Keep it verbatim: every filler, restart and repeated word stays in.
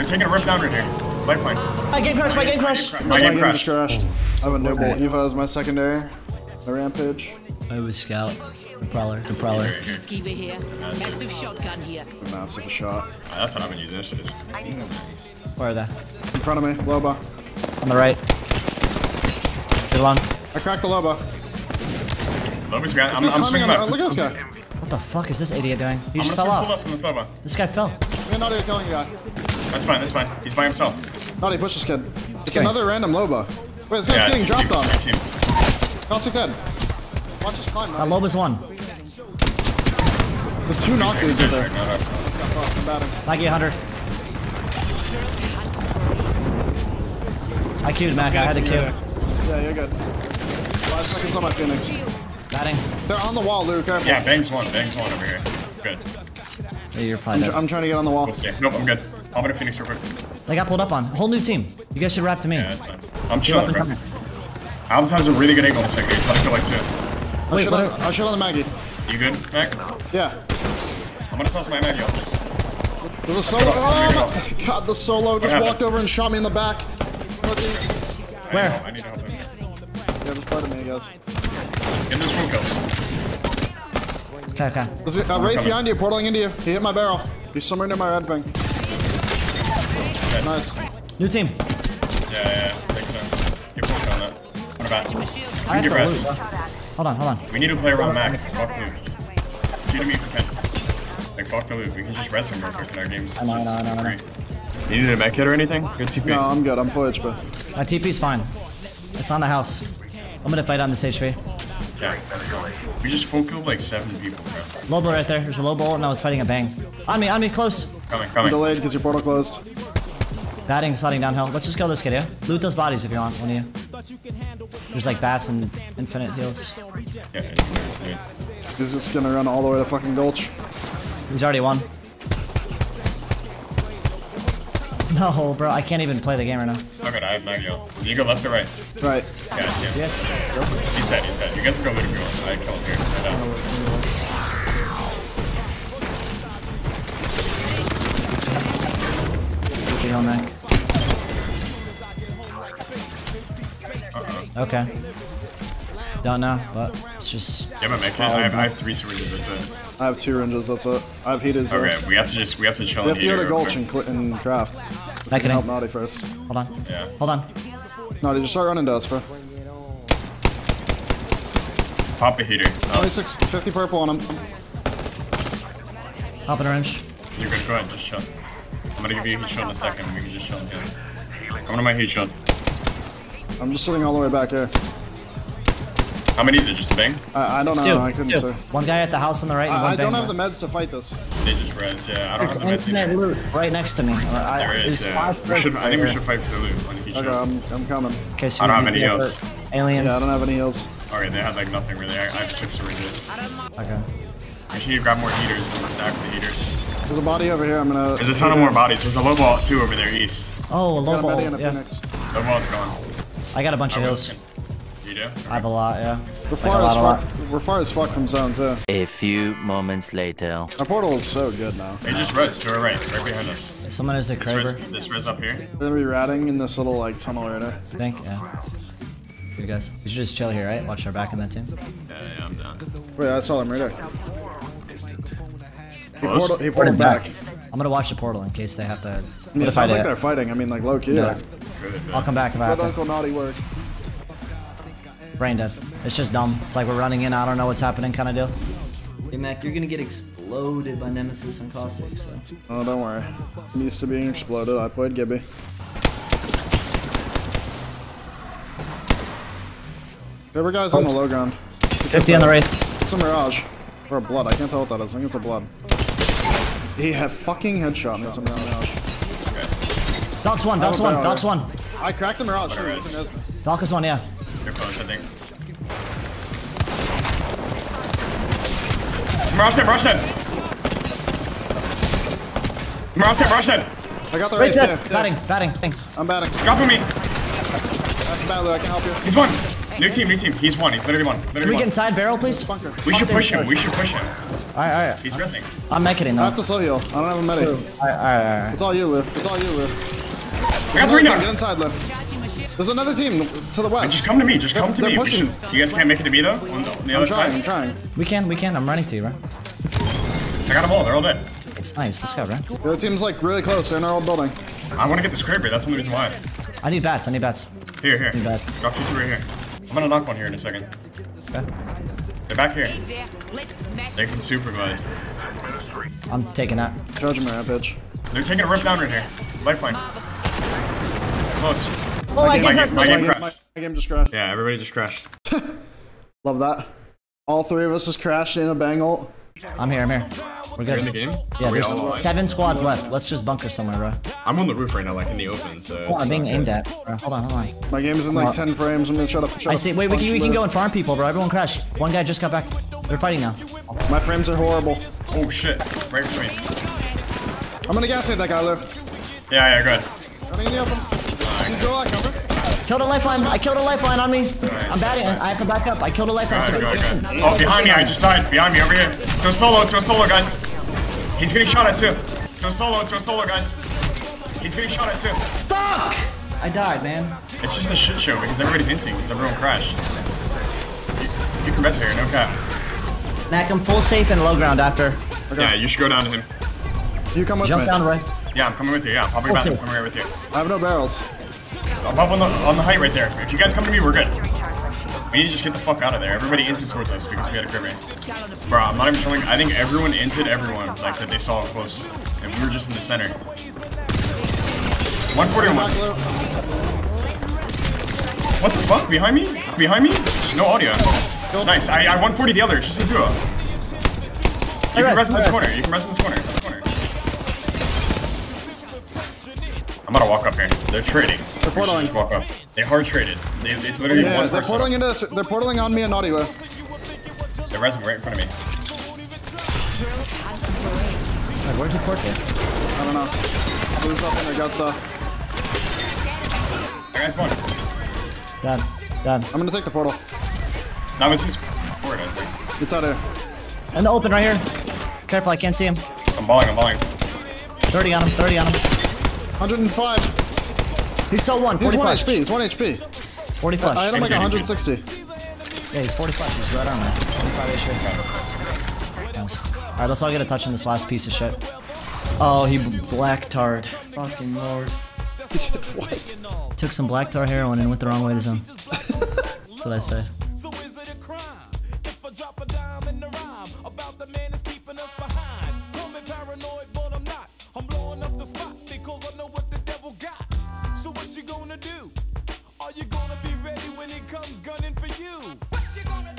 They're taking a rip down right here. Lifeline. My game crashed, my game crashed. My game crashed. My game crashed. I have a noble. Okay. Eva is my secondary. The rampage. I was scout. The prowler. The prowler. Peacekeeper here. Massive shotgun here. Massive shot. Oh, that's what I've been using. That shit is nice. Where are they? In front of me. Loba. On the right. Get along. I cracked the Loba. Loba's got. I'm, I'm swinging left. Look at this guy. What the fuck is this idiot doing? He just fell off. Left on this, Loba. This guy fell. We're not even killing the guy. That's fine. That's fine. He's by himself. Naughty, push this kid. It's okay. Another random Loba. Wait, this guy's yeah, getting dropped on. Caustic dead. Watch this climb. That Loba's one. There's two knock dudes in there. Maggie, Hunter. I queued, Mac. I had to queue. Yeah, you're good. Five seconds on my Phoenix. Batting. They're on the wall, Lou. Careful. Yeah, Bang's one. Bang's one over here. Good. Yeah, you're fine. I'm, tr I'm trying to get on the wall. Let's see. Nope, I'm good. I'm gonna Phoenix real quick. They got pulled up on. Whole new team. You guys should rap to me. Yeah, I'm chilling, bro. Albs has a really good angle on the second. He's about to kill like two. I'll Wait, shoot on, I'll shoot on the Maggie. You good, Mac? Yeah. I'm gonna toss my Maggie off. There's a solo. Oh my god, the solo just what walked happened? over and shot me in the back. Where? I need help. Yeah, just play to me, guys. Get this room kills. Okay, okay. There's a uh, Wraith behind you, portaling into you. He hit my barrel. He's somewhere near my red ping. Okay. Nice. New team. Yeah, yeah, I think so. Get pulled on that. What about? We need to rest. Loot, hold on, hold on. We need to play around Mac. Fuck Lou. Shoot him if you can. Like, fuck the Lou. We can just rest him real quick in our games. I know, just I know, I know, I know. You need a med kit or anything? Good T P? No, I'm good. I'm full H P. My T P's fine. It's on the house. I'm gonna fight on this H P. Yeah, we just full killed like seven people, bro. Loba right there. There's a Loba and I was fighting a Bang. On me, on me, close. Coming, coming. I'm delayed because your portal closed. Batting, sliding downhill. Let's just kill this kid, yeah? Loot those bodies if you want, one of you. There's like bats and infinite heals. Yeah, yeah. He's just gonna run all the way to fucking Gulch. He's already won. No, bro, I can't even play the game right now. Oh god, I have Maggie. Do you go left or right? Right. Yeah, I see him. Yeah. He's dead, he's dead. You guys are going to go. I call him here. I know. Good deal, Mac. Uh-oh. Okay. Don't know, but it's just... Yeah, but Mac, I, I, have, I have three syringes, that's it. I have two ranges, that's it. I have heaters. Okay, we have to just, we have to chill on heater. We have to go to Gulch and, cl and craft. I can help Naughty first. Hold on. Yeah. Hold on. Naughty, just start running to us, bro. Pop a heater. Oh. twenty-six, fifty purple on him. Pop an orange. You're good, go ahead, just chill. I'm gonna give you a heat shield in a second, we can just chill here. Come to my heat shield. I'm just sitting all the way back here. How many is it? Just a Bang? Uh, I don't it's know. No, I couldn't say. One guy at the house on the right. And uh, one I don't bang, have though. the meds to fight this. They just res. Yeah, I don't it's have the meds either. Loot right next to me. Uh, there I, is. Yeah. We should, I think we should fight for the loot. Okay, I'm, I'm coming. Okay, so I don't have any heals. Aliens. Yeah, I don't have any heals. Alright, okay, they had like nothing really. I, I have six syringes. Okay. We should grab more heaters and stack the heaters. There's a body over here. I'm gonna. There's a ton heater. of more bodies. There's a low ball too over there east. Oh, a low ball. Yeah. Low ball's gone. I got a bunch of heals. You do? I have a lot, yeah. We're far, like as, lot, fuck, we're far as fuck from zone too. A few moments later. Our portal is so good now. They just res to our right, right behind us. Someone is a Kraber. This, this res up here. We're gonna be ratting in this little like tunnel right there. I think, yeah. You guys, we should just chill here, right? Watch our back in that team. Yeah, yeah, I'm down. Wait, I saw him right there. He portaled, he portaled back. back. I'm gonna watch the portal in case they have to. I mean, it sounds like it. they're fighting. I mean, like low key. Yeah. Good, I'll come back if I have to. Let Uncle Naughty work. Brain dead. It's just dumb. It's like we're running in, I don't know what's happening kind of deal. Hey Mac, you're gonna get exploded by Nemesis and Caustic, so... Oh, don't worry. I'm used to being exploded. I played Gibby. There were guys oh, on the low ground. fifty on the Wraith. It's a Mirage. Or a Blood. I can't tell what that is. I think it's a Blood. He had fucking headshot me. It's a Mirage. Okay. Doc's one. Doc's one. Doc's one. I cracked the Mirage. Doc is one, yeah. They're close, I think. Mirage dead, Mirage dead! Mirage dead, Mirage dead! I got the Wraith there. Batting, batting, thanks. I'm batting. Dropping me! That's bad, Lou, I can help you. He's one! New team, new team. He's one. He's literally one. Literally Can we one. get inside barrel, please? Bunker. We should push him. We should push him. Alright, alright. He's missing. I'm mecking though. I have to slow heal. I don't have a medic. Alright, alright, alright. It's all you, Lou. It's all you, Lou. We got three now. Get inside, Lou. There's another team to the west. Wait, just come to me. Just come to me. Should, you guys can't make it to me, though? On the, on the I'm other trying, side? I'm trying. We can. We can. I'm running to you, right? I got them all. They're all dead. It's nice. Let's go, right? The other team's like really close. They're in our old building. I want to get the Kraber. That's the only reason why. I need bats. I need bats. Here, here. Drop two, two right here. I'm gonna knock one here in a second. Okay. They're back here. They can supervise. I'm taking that. Charge him right, bitch. They're taking a rip down right here. Lifeline. Close. Oh, my, my, game, game, my, game, my game crashed. My, my game just crashed. Yeah, everybody just crashed. Love that. All three of us just crashed in a bang ult. I'm here, I'm here. We're good. You're in the game? Yeah, there's seven squads left. Let's just bunker somewhere, bro. I'm on the roof right now, like in the open, so. Oh, I'm being aimed at. Bro. Hold on, hold on. My game is in like ten frames. I'm gonna shut up. I see. Wait, we can, we can go and farm people, bro. Everyone crash. One guy just got back. They're fighting now. My frames are horrible. Oh shit. Right between. I'm gonna gas hit that guy, Lou. Yeah, yeah, go ahead. Running in the open. Oh, killed a lifeline. I killed a lifeline on me. Nice, I'm batting. Nice. I have to back up. I killed a lifeline. Go ahead, go ahead. Oh, behind me. I just died. Behind me, over here. To a solo, to a solo, guys. He's getting shot at too. To a solo, to a solo, guys. He's getting shot at too. Fuck! I died, man. It's just a shit show because everybody's inting, because everyone crashed. You, you can mess here, no cap. Mac, I'm full safe and low ground after. Okay. Yeah, you should go down to him. You come with Jump me. Jump down, Ray. Yeah, I'm coming with you. Yeah, I'll be back. I'm right with you. I have no barrels. Above on the on the height right there. If you guys come to me, we're good. We need to just get the fuck out of there. Everybody inted towards us because we had a Kraber. Bro, I'm not even trolling. I think everyone inted everyone, like, that they saw close. And we were just in the center. one forty-one. What the fuck? Behind me? Behind me? There's no audio. Nice. I, I one forty the other. It's just a duo. You can rest in this corner. You can rest in this corner. I'm gonna walk up here. They're trading. They're portaling. Just walk up. They hard traded. They, it's literally yeah, one they're person. Portaling into this, they're portaling on me and Naughty. They're rezzing right in front of me. God, where'd you port to? I don't know. Blue's up in their guts off. That guy's one. Done. Done. I'm gonna take the portal. No, it's his port, I think. It's out there. In the open right here. Careful, I can't see him. I'm balling, I'm balling. thirty on him, thirty on him. one oh five. He's still one. He's one flash. H P. He's one H P. forty flash. I had him like one sixty. Yeah, he's forty flash. He's right on there. twenty-five H P. Nice. All right, let's all get a touch on this last piece of shit. Oh, he black tarred. Fucking lord. What? Took some black tar heroin and went the wrong way to zone. That's what I said. Do? Are you gonna be ready when